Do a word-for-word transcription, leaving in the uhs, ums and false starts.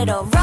it all right.